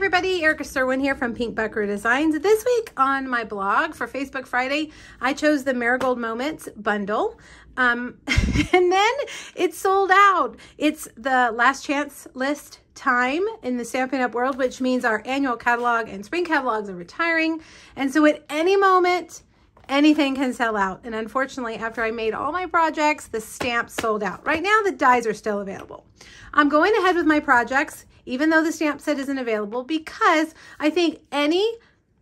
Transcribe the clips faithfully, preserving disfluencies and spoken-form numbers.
everybody, Erica Sirwin here from Pink Buckaroo Designs. This week on my blog for Facebook Friday, I chose the Marigold Moments bundle, um, and then it sold out. It's the last chance list time in the Stampin' Up world, which means our annual catalog and spring catalogs are retiring, and so at any moment, anything can sell out. And unfortunately, after I made all my projects, the stamps sold out. Right now, the dies are still available. I'm going ahead with my projects, even though the stamp set isn't available, because I think any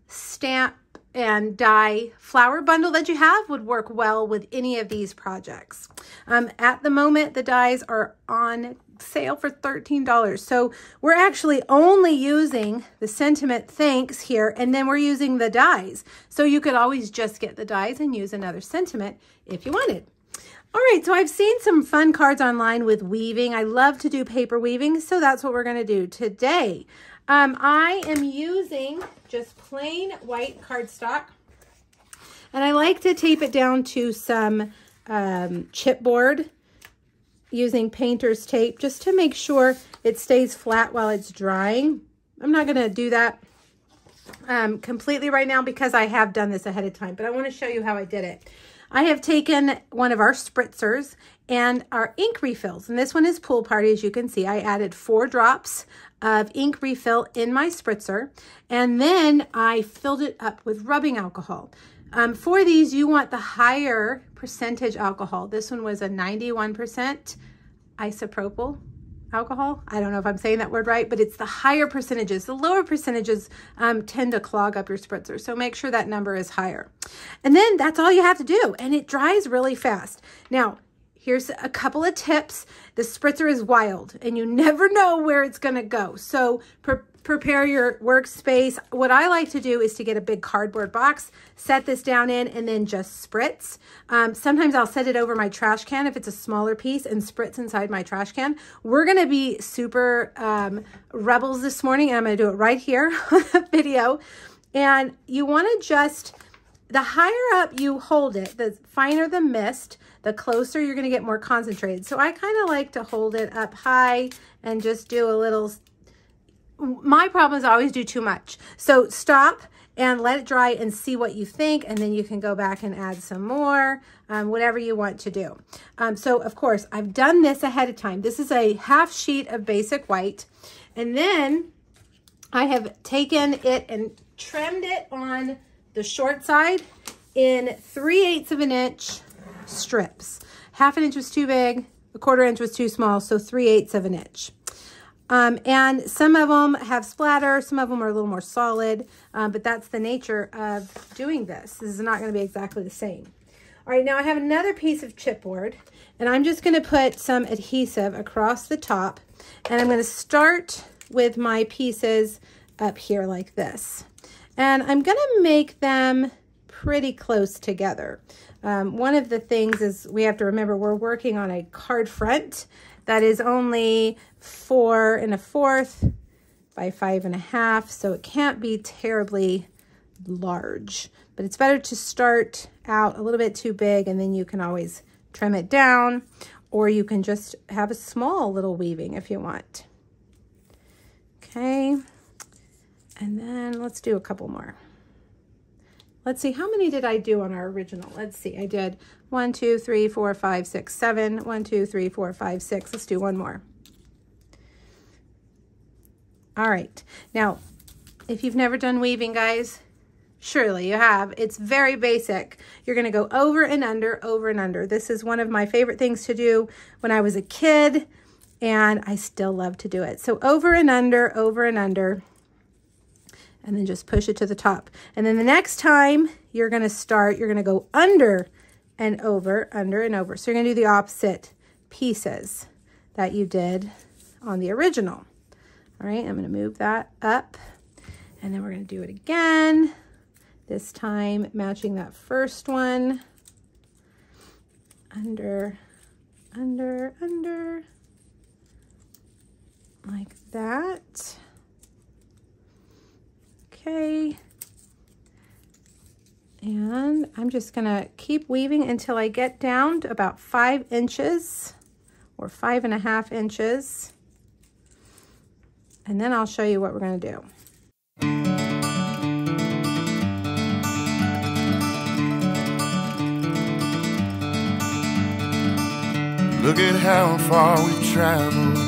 stamp and die flower bundle that you have would work well with any of these projects. Um, at the moment, the dies are on sale for thirteen dollars. So we're actually only using the sentiment thanks here, and then we're using the dies. So you could always just get the dies and use another sentiment if you wanted. All right, so I've seen some fun cards online with weaving. I love to do paper weaving, so that's what we're going to do today. Um, I am using just plain white cardstock, and I like to tape it down to some um, chipboard using painter's tape just to make sure it stays flat while it's drying. I'm not going to do that um, completely right now because I have done this ahead of time, but I want to show you how I did it. I have taken one of our spritzers and our ink refills, and this one is Pool Party. As you can see, I added four drops of ink refill in my spritzer, and then I filled it up with rubbing alcohol. Um, for these, you want the higher percentage alcohol. This one was a ninety-one percent isopropyl alcohol. I don't know if I'm saying that word right, but it's the higher percentages. The lower percentages um, tend to clog up your spritzer, so make sure that number is higher. And then that's all you have to do, and it dries really fast. Now, here's a couple of tips. The spritzer is wild, and you never know where it's going to go, so prepare. Prepare your workspace. What I like to do is to get a big cardboard box, set this down in, and then just spritz. Um, sometimes I'll set it over my trash can if it's a smaller piece and spritz inside my trash can. We're going to be super um, rebels this morning, and I'm going to do it right here on the video. And you want to just, the higher up you hold it, the finer the mist, the closer you're going to get more concentrated. So I kind of like to hold it up high and just do a little. My problem is I always do too much. So stop and let it dry and see what you think, and then you can go back and add some more, um, whatever you want to do. Um, so of course, I've done this ahead of time. This is a half sheet of basic white, and then I have taken it and trimmed it on the short side in three-eighths of an inch strips. Half an inch was too big, a quarter inch was too small, so three-eighths of an inch. Um, and some of them have splatter, some of them are a little more solid, um, but that's the nature of doing this. This is not going to be exactly the same. All right, now I have another piece of chipboard, and I'm just going to put some adhesive across the top, and I'm going to start with my pieces up here like this. And I'm going to make them pretty close together. Um, one of the things is we have to remember we're working on a card front that is only four and a fourth by five and a half, so it can't be terribly large, but it's better to start out a little bit too big, and then you can always trim it down, or you can just have a small little weaving if you want. Okay, and then let's do a couple more. Let's see, how many did I do on our original? Let's see, I did one, two, three, four, five, six, seven. One, two, three, four, five, six. Let's do one more. All right, now, if you've never done weaving, guys, surely you have. It's very basic. You're gonna go over and under, over and under. This is one of my favorite things to do when I was a kid, and I still love to do it. So over and under, over and under, and then just push it to the top. And then the next time you're gonna start, you're gonna go under and over, under and over. So you're gonna do the opposite pieces that you did on the original. All right, I'm gonna move that up, and then we're gonna do it again, this time matching that first one. Under, under, under, like that. Okay, and I'm just gonna keep weaving until I get down to about five inches or five and a half inches, and then I'll show you what we're gonna do. Look at how far we've traveled.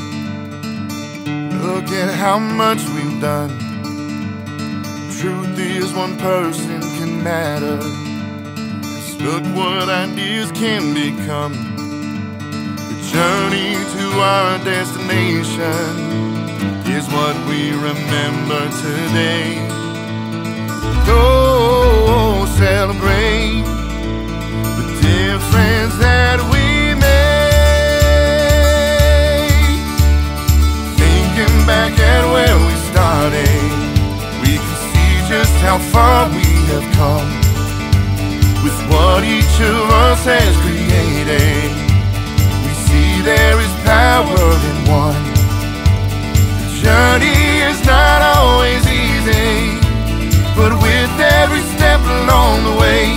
Look at how much we've done. Truth is, one person can matter. Just look what ideas can become. The journey to our destination is what we remember today. Go celebrate the difference that we back at where we started. We can see just how far we have come with what each of us has created. We see there is power in one. The journey is not always easy, but with every step along the way,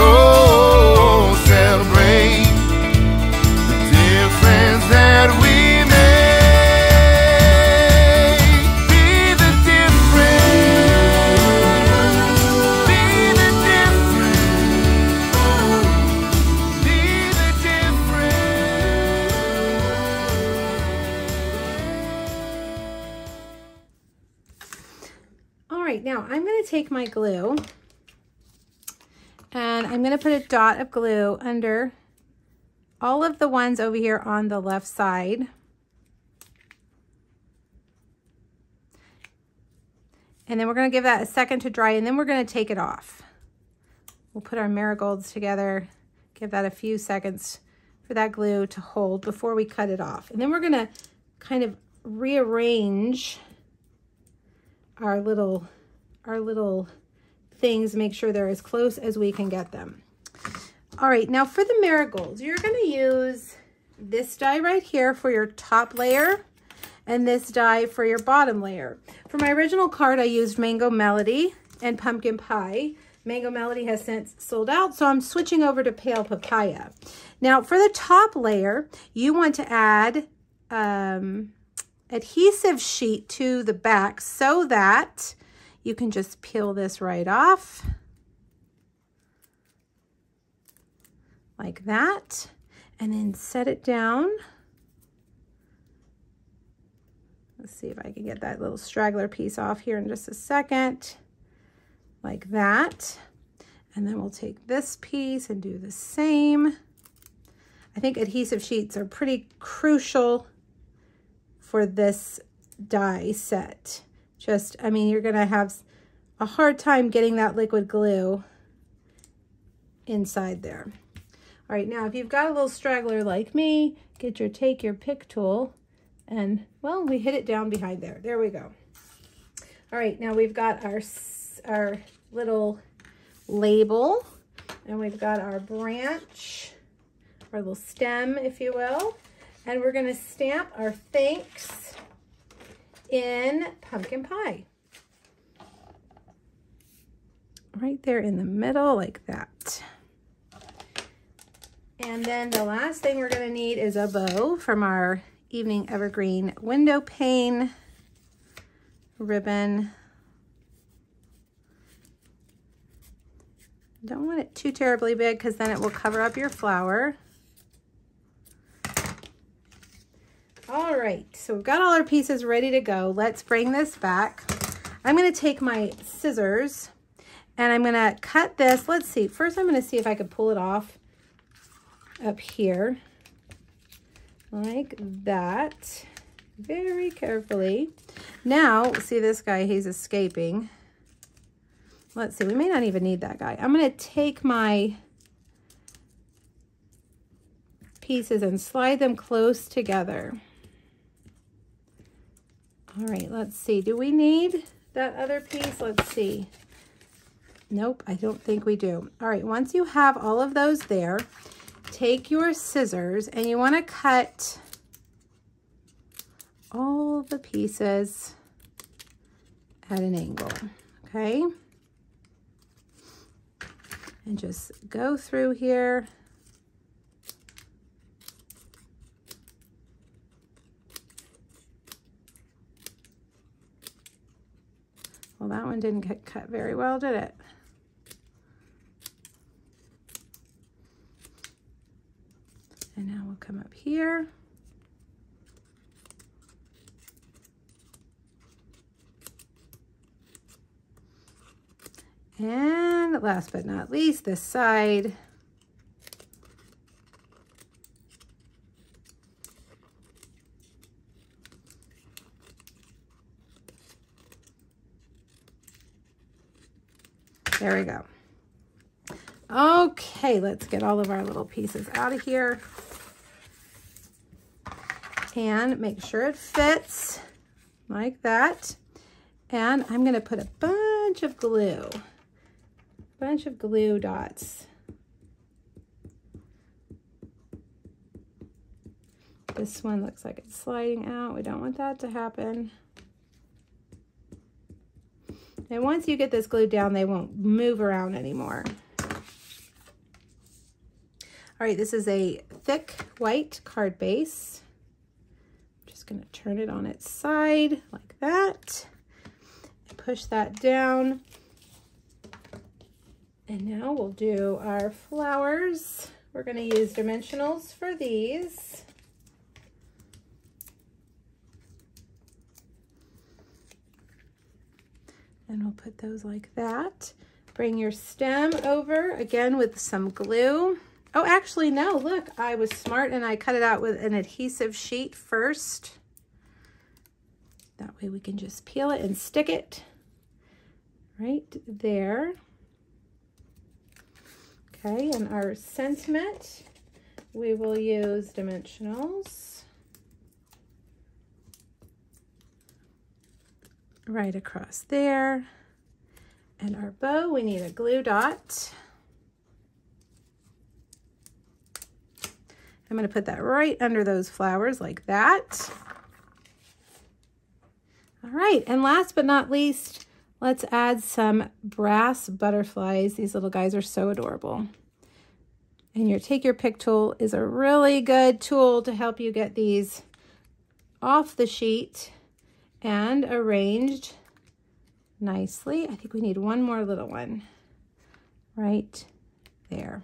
oh, celebrate the difference that we take my glue and I'm going to put a dot of glue under all of the ones over here on the left side, and then we're going to give that a second to dry, and then we're going to take it off. We'll put our marigolds together, give that a few seconds for that glue to hold before we cut it off, and then we're going to kind of rearrange our little our little things, make sure they're as close as we can get them. All right, now for the marigolds, you're gonna use this die right here for your top layer and this die for your bottom layer. For my original card, I used Mango Melody and Pumpkin Pie. Mango Melody has since sold out, so I'm switching over to Pale Papaya. Now for the top layer, you want to add um, adhesive sheet to the back so that you can just peel this right off like that, and then set it down. Let's see if I can get that little straggler piece off here in just a second, like that. And then we'll take this piece and do the same. I think adhesive sheets are pretty crucial for this die set. Just, I mean, you're gonna have a hard time getting that liquid glue inside there. All right, now if you've got a little straggler like me, get your, take your pick tool and, well, we hit it down behind there. There we go. All right, now we've got our, our little label, and we've got our branch, our little stem, if you will, and we're gonna stamp our thanks in Pumpkin Pie. Right there in the middle like that. And then the last thing we're gonna need is a bow from our Evening Evergreen Window Pane Ribbon. Don't want it too terribly big because then it will cover up your flower. All right, so we've got all our pieces ready to go. Let's bring this back. I'm gonna take my scissors and I'm gonna cut this. Let's see, first I'm gonna see if I can pull it off up here like that, very carefully. Now, see this guy, he's escaping. Let's see, we may not even need that guy. I'm gonna take my pieces and slide them close together. All right, let's see. Do we need that other piece? Let's see. Nope, I don't think we do. All right, once you have all of those there, take your scissors and you want to cut all the pieces at an angle, okay? And just go through here. Well, that one didn't get cut very well, did it? And now we'll come up here. And last but not least, this side. There we go. Okay, let's get all of our little pieces out of here and make sure it fits like that. And I'm gonna put a bunch of glue, bunch of glue dots . This one looks like it's sliding out. We don't want that to happen. And once you get this glued down, they won't move around anymore. All right, this is a thick white card base. I'm just going to turn it on its side like that and push that down. And now we'll do our flowers. We're gonna use dimensionals for these. And we'll put those like that. Bring your stem over again with some glue. Oh, actually no, look, I was smart and I cut it out with an adhesive sheet first. That way we can just peel it and stick it right there. Okay, and our sentiment, we will use dimensionals right across there. And our bow, we need a glue dot. I'm going to put that right under those flowers like that. All right, and last but not least, let's add some brass butterflies. These little guys are so adorable. And your Take Your Pick tool is a really good tool to help you get these off the sheet and arranged nicely. I think we need one more little one right there.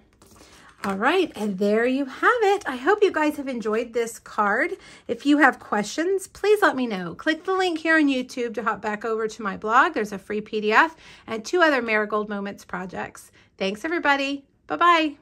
All right, and there you have it. I hope you guys have enjoyed this card. If you have questions, please let me know. Click the link here on YouTube to hop back over to my blog. There's a free P D F and two other Marigold Moments projects. Thanks, everybody. Bye-bye.